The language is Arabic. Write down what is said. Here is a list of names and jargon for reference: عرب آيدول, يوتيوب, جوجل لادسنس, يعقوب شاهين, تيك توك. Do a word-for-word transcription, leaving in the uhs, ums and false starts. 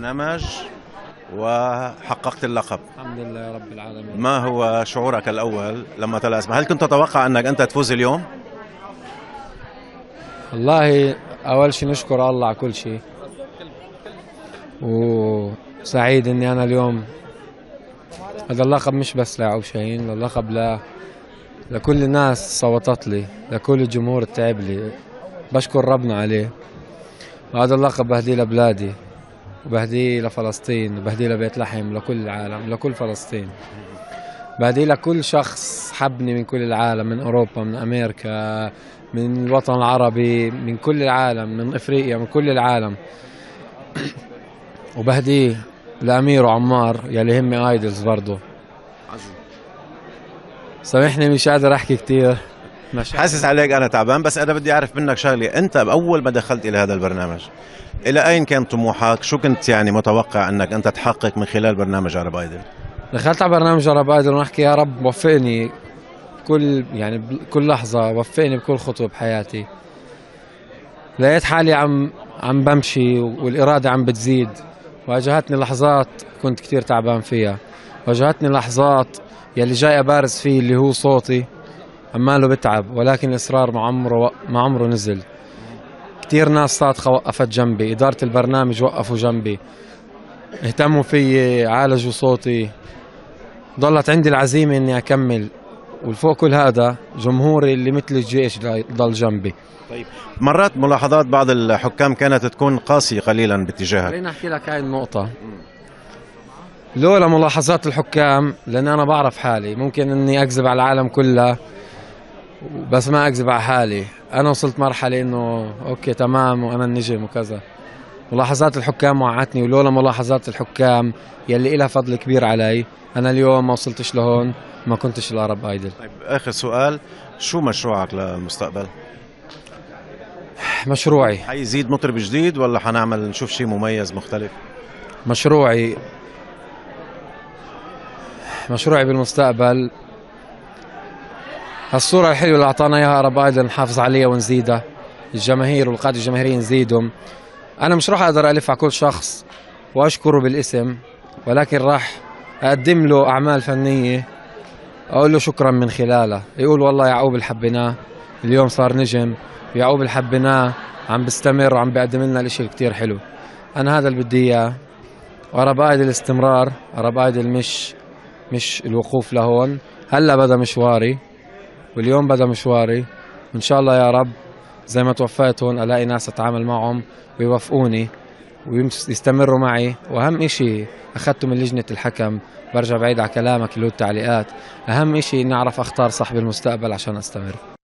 برنامج وحققت اللقب. الحمد لله رب العالمين. ما هو شعورك الأول لما طلع اسمك؟ هل كنت تتوقع أنك أنت تفوز اليوم؟ والله أول شيء نشكر الله على كل شيء، وسعيد أني أنا اليوم هذا اللقب مش بس لعقوب شاهين، اللقب ل... لكل الناس صوتت لي، لكل الجمهور تعب لي، بشكر ربنا عليه. وهذا اللقب بهديه لبلادي وبهديه لفلسطين وبهديه لبيت لحم، لكل العالم، لكل فلسطين، بهديه لكل شخص حبني من كل العالم، من أوروبا، من أمريكا، من الوطن العربي، من كل العالم، من إفريقيا، من كل العالم. وبهديه لأمير وعمار يلي هم آيدولز برضه. سامحني مش قادر أحكي كتير، حاسس عليك أنا تعبان، بس أنا بدي أعرف منك شغلة. أنت أول ما دخلت إلى هذا البرنامج إلى أين كان طموحك؟ شو كنت يعني متوقع أنك أنت تحقق من خلال برنامج عرب آيدول؟ دخلت على برنامج عرب آيدول ونحكي يا رب وفقني كل يعني كل لحظة، وفقني بكل خطوة بحياتي. لقيت حالي عم عم بمشي والإرادة عم بتزيد. واجهتني لحظات كنت كتير تعبان فيها، واجهتني لحظات يلي جاي أبارز فيه اللي هو صوتي عماله بتعب، ولكن الإصرار ما عمره ما عمره نزل. كثير ناس صادقة وقفت جنبي، إدارة البرنامج وقفوا جنبي، اهتموا في، عالجوا صوتي، ضلت عندي العزيمة إني أكمل. والفوق كل هذا جمهوري اللي مثل الجيش ضل جنبي. طيب، مرات ملاحظات بعض الحكام كانت تكون قاسية قليلا باتجاهك. خليني أحكي لك هاي النقطة. لولا ملاحظات الحكام، لأن أنا بعرف حالي، ممكن إني أكذب على العالم كله بس ما أكذب على حالي. أنا وصلت مرحلة إنه أوكي تمام وأنا النجم وكذا. ملاحظات الحكام وقعتني، ولولا ملاحظات الحكام يلي إلها فضل كبير علي، أنا اليوم ما وصلتش لهون، ما كنتش العرب آيدول. طيب، آخر سؤال، شو مشروعك للمستقبل؟ مشروعي حيزيد مطرب جديد ولا حنعمل نشوف شيء مميز مختلف؟ مشروعي مشروعي بالمستقبل هالصورة الحلوة اللي أعطانا إياها عرب آيدول نحافظ عليها ونزيدها، الجماهير والقادة الجماهيرية نزيدهم. أنا مش راح أقدر ألف على كل شخص وأشكره بالاسم، ولكن راح أقدم له أعمال فنية أقول له شكرا من خلالها، يقول والله يعقوب اللي حبيناه اليوم صار نجم، يعقوب اللي حبيناه عم بستمر وعم بيقدم لنا الإشي كتير حلو. أنا هذا اللي بدي إياه، وعرب آيدول الاستمرار، عرب آيدول مش مش الوقوف لهون. هلا بدأ مشواري واليوم بدأ مشواري، وإن شاء الله يا رب زي ما توفقت هون ألاقي ناس أتعامل معهم ويوافقوني ويستمروا معي. وأهم إشي أخذته من لجنة الحكم، برجع بعيد على كلامك اللي هو التعليقات، أهم إشي إني أعرف أختار صاحب المستقبل عشان أستمر.